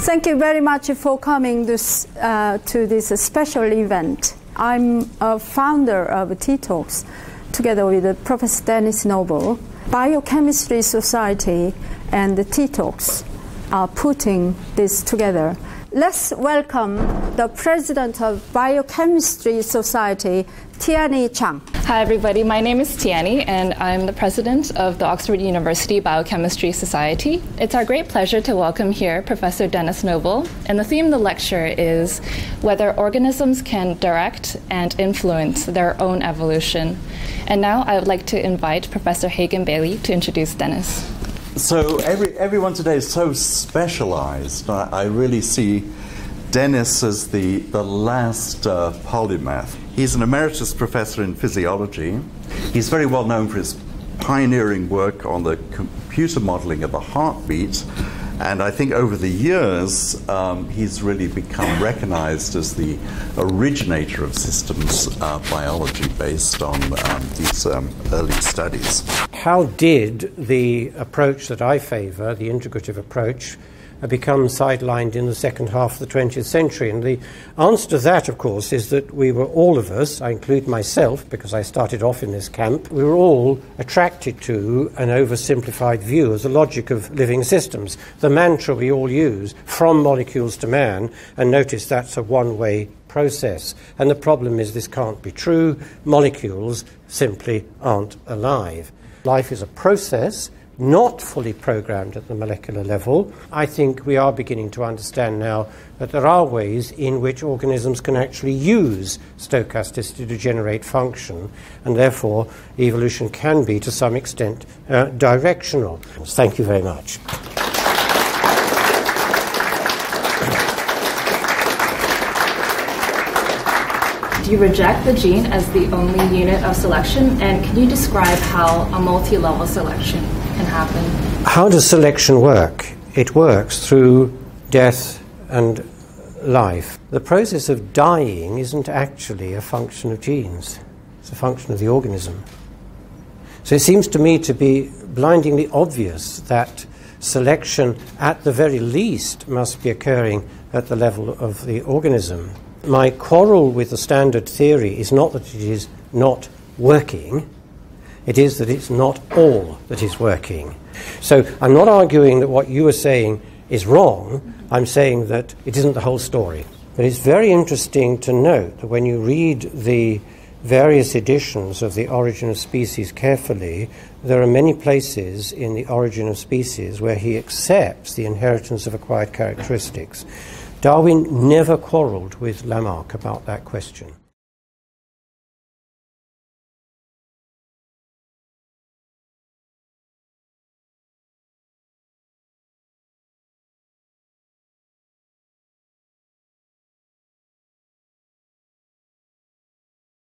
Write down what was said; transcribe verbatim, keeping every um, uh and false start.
Thank you very much for coming this, uh, to this special event. I'm a founder of T-Talks, together with Professor Denis Noble. Biochemistry Society and the T-Talks are putting this together. Let's welcome the president of Biochemistry Society, Tianyi Chang. Hi everybody, my name is Tianyi and I'm the president of the Oxford University Biochemistry Society. It's our great pleasure to welcome here Professor Denis Noble, and the theme of the lecture is whether organisms can direct and influence their own evolution. And now I would like to invite Professor Hagen Bailey to introduce Denis. So every, everyone today is so specialized. I, I really see Denis as the, the last uh, polymath. He's an emeritus professor in physiology. He's very well known for his pioneering work on the computer modeling of the heartbeat. And I think over the years, um, he's really become recognized as the originator of systems uh, biology based on um, these um, early studies. How did the approach that I favor, the integrative approach, become sidelined in the second half of the twentieth century? And the answer to that, of course, is that we were all of us, I include myself because I started off in this camp, we were all attracted to an oversimplified view of the logic of living systems. The mantra we all use, from molecules to man, and notice that's a one-way process. And the problem is this can't be true. Molecules simply aren't alive. Life is a process, not fully programmed at the molecular level. I think we are beginning to understand now that there are ways in which organisms can actually use stochasticity to generate function, and therefore evolution can be, to some extent, uh, directional. Thank you very much. You reject the gene as the only unit of selection, and can you describe how a multi-level selection can happen? How does selection work? It works through death and life. The process of dying isn't actually a function of genes, it's a function of the organism. So it seems to me to be blindingly obvious that selection at the very least must be occurring at the level of the organism. My quarrel with the standard theory is not that it is not working, it is that it's not all that is working. So I'm not arguing that what you are saying is wrong, I'm saying that it isn't the whole story. But it's very interesting to note that when you read the various editions of The Origin of Species carefully, there are many places in The Origin of Species where he accepts the inheritance of acquired characteristics. Darwin never quarrelled with Lamarck about that question.